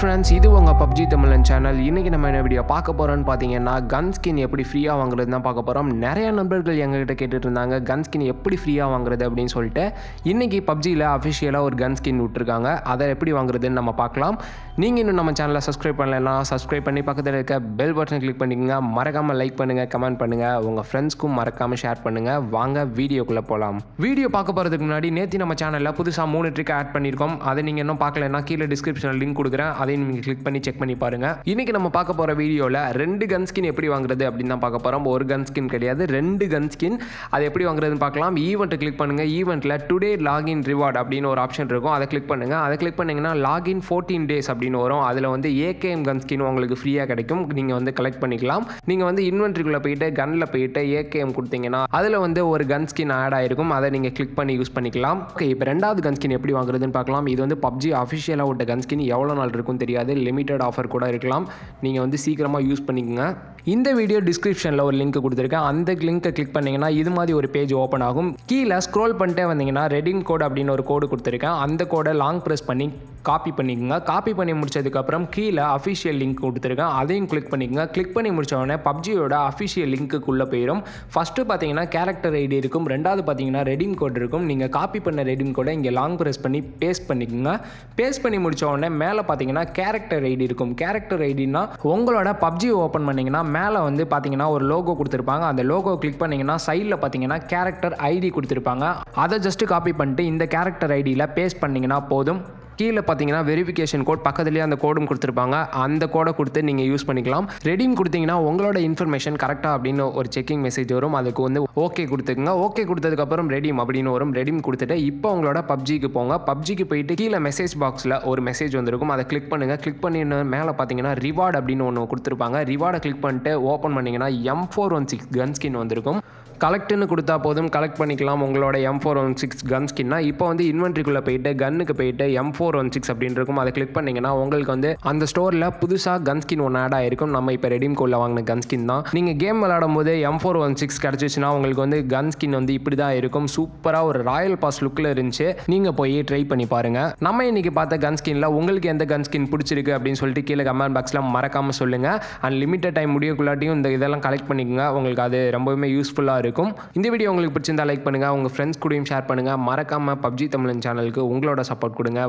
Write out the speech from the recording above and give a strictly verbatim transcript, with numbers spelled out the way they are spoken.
friends, this is your P U B G Tamil channel. Today we are going to talk about gun skin how free you can get. Many numbers are getting gun skin how free you can get. Today P U B G officially a gun skin is out. That's how we can get it. If you channel, subscribe to our subscribe and click the bell button. Click like, comment, and friends share the video. Video channel, add description link கொடுக்கறேன் அதை நீங்க click பண்ணி check பண்ணி பாருங்க. இன்னைக்கு நம்ம பார்க்க போற வீடியோல ரெண்டு கன் ஸ்கின் எப்படி வாங்குறது அப்படி தான் பார்க்க போறோம். ஒரு கன் ஸ்கின் கிடையாது, ரெண்டு கன் ஸ்கின். அது எப்படி வாங்குறதுன்னு பார்க்கலாம். ஈவென்ட் கிளிக் பண்ணுங்க. ஈவென்ட்ல டுடே லாகின் ரிவார்ட் அப்படின ஒரு ஆப்ஷன் இருக்கும். அதை கிளிக் பண்ணுங்க. அதை கிளிக் பண்ணீங்கன்னா லாகின் fourteen டேஸ் அப்படின வரும். அதுல வந்து A K M gun skin உங்களுக்கு ஃப்ரீயா கிடைக்கும். நீங்க வந்து கலெக்ட் பண்ணிக்கலாம். நீங்க வந்து இன்வென்டரிக்குள்ள போய்ட்டு கன்ல போய்ட்டு A K M கொடுத்தீங்கன்னா அதுல வந்து ஒரு கன் ஸ்கின் ஆட் ஆயிருக்கும். அதை நீங்க கிளிக் பண்ணி யூஸ் பண்ணிக்கலாம். ஓகே, இப்போ இரண்டாவது கன் ஸ்கின் எப்படி வாங்குறதுன்னு பார்க்கலாம். இது வந்து P U B G ஆபீஷியலா ஒரு கன் ஸ்கின் எவ்வளவு நாள் இருக்கும் தெரியாது. லிமிட்டட் ஆஃபர் கூட இருக்கலாம். நீங்க வந்து சீக்கிரமா யூஸ் பண்ணிக்கங்க. இந்த வீடியோ டிஸ்கிரிப்ஷன்ல ஒரு லிங்க் கொடுத்திருக்கேன். அந்த லிங்கை கிளிக் பண்ணீங்கன்னா இது மாதிரி ஒரு பேஜ் ஓபன் ஆகும். கீழே ஸ்க்ரோல் பண்ணிட்டே வந்தீங்கன்னா ரெடிம் கோட் அப்படின்னு ஒரு கோட் கொடுத்திருக்கேன். அந்த கோடை லாங் பிரஸ் பண்ணி காப்பி பண்ணிக்கங்க. காப்பி பண்ணி முடிச்சதுக்கு அப்புறம் கீழே அஃபிஷியல் லிங்க் கொடுத்திருக்கேன். அதையும் கிளிக் பண்ணிக்கங்க. கிளிக் பண்ணி முடிச்ச உடனே பப்ஜியோட அஃபிஷியல் லிங்க்குள்ளே போயிடும். ஃபர்ஸ்ட் பார்த்தீங்கன்னா கேரக்டர் ஐடி இருக்கும். ரெண்டாவது பார்த்தீங்கன்னா ரெடிம் கோட் இருக்கும். நீங்கள் காப்பி பண்ண ரெடிம் கோடை இங்கே லாங் ப்ரெஸ் பண்ணி பேஸ்ட் பண்ணிக்கோங்க. பேஸ்ட் பண்ணி முடிச்ச உடனே மேலே பார்த்தீங்கன்னா கேரக்டர் ஐடி இருக்கும். கேரக்டர் ஐடினா உங்களோட பப்ஜி ஓப்பன் பண்ணிங்கன்னா மேலே வந்து பார்த்தீங்கன்னா ஒரு லோகோ கொடுத்துருப்பாங்க. அந்த லோகோ கிளிக் பண்ணிங்கன்னா சைடில் பார்த்தீங்கன்னா கேரக்டர் ஐடி கொடுத்துருப்பாங்க. அதை ஜஸ்ட்டு காப்பி பண்ணிட்டு இந்த கேரக்டர் ஐடியில் பேஸ்ட் பண்ணிங்கன்னா போதும். கீழே பார்த்தீங்கன்னா வெரிஃபிகேஷன் கோட் பக்கத்துலேயே அந்த கோடும் கொடுத்துருப்பாங்க. அந்த கோடை கொடுத்து நீங்கள் யூஸ் பண்ணிக்கலாம். ரெடிம் கொடுத்தீங்கன்னா உங்களோட இன்ஃபர்மேஷன் கரெக்டாக அப்படின்னு ஒரு செக்கிங் மெசேஜ் வரும். அதுக்கு வந்து ஓகே கொடுத்துக்குங்க. ஓகே கொடுத்ததுக்கப்புறம் ரெடிம் அப்படின்னு வரும். ரெடிம் கொடுத்துட்டு இப்போ உங்களோட பப்ஜிக்கு போங்க. பப்ஜிக்கு போயிட்டு கீழே மெசேஜ் பாக்ஸில் ஒரு மெசேஜ் வந்துருக்கும். அதை கிளிக் பண்ணுங்கள். கிளிக் பண்ணி மேலே பார்த்தீங்கன்னா ரிவார்டு அப்படின்னு ஒன்று கொடுத்துருப்பாங்க. ரிவார்டை கிளிக் பண்ணிட்டு ஓப்பன் பண்ணிங்கன்னா M four one six gun skin வந்திருக்கும். கலெக்ட்னு கொடுத்தா போதும், கலெக்ட் பண்ணிக்கலாம் உங்களோட M four one six கன் ஸ்கின்னா. இப்போ வந்து இன்வென்ட்ரிக்குள்ளே போயிட்டு கன்னுக்கு போயிட்டு M four one six அப்படின்னு இருக்கும். அதை கிளிக் பண்ணிங்கன்னா உங்களுக்கு வந்து அந்த ஸ்டோரில் புதுசாக கன் ஸ்கின் ஒன்று ஆட் ஆகிருக்கும். நம்ம இப்போ ரெடிம் கோடில் வாங்கின கன் ஸ்கின் தான். நீங்கள் கேம் விளையாடும் போது M four one six கிடச்சிச்சுன்னா உங்களுக்கு வந்து கன் ஸ்கின் வந்து இப்படி தான் இருக்கும். சூப்பராக ஒரு ராயல் பாஸ் லுக்கில் இருந்துச்சு. நீங்கள் போய் ட்ரை பண்ணி பாருங்கள். நம்ம இன்றைக்கி பார்த்த கன் ஸ்கின்ல உங்களுக்கு எந்த கன் ஸ்கின் பிடிச்சிருக்கு அப்படின்னு சொல்லிட்டு கீழே கமெண்ட் பாக்ஸில் மறக்காமல் சொல்லுங்கள். அண்ட் லிமிட்டட் டைம் முடியக்குள்ளாட்டியும் இந்த இதெல்லாம் கலெக்ட் பண்ணிக்கோங்க. உங்களுக்கு அது ரொம்பவுமே யூஸ்ஃபுல்லாக இருக்கும். இந்த வீடியோ உங்களுக்கு பிடிச்சிருந்தா லைக் பண்ணுங்கள். உங்கள் ஃப்ரெண்ட்ஸ் கூடயும் ஷேர் பண்ணுங்கள். மறக்காமல் P U B G தமிழன் சேனலுக்கு உங்களோட சப்போர்ட் கொடுங்க.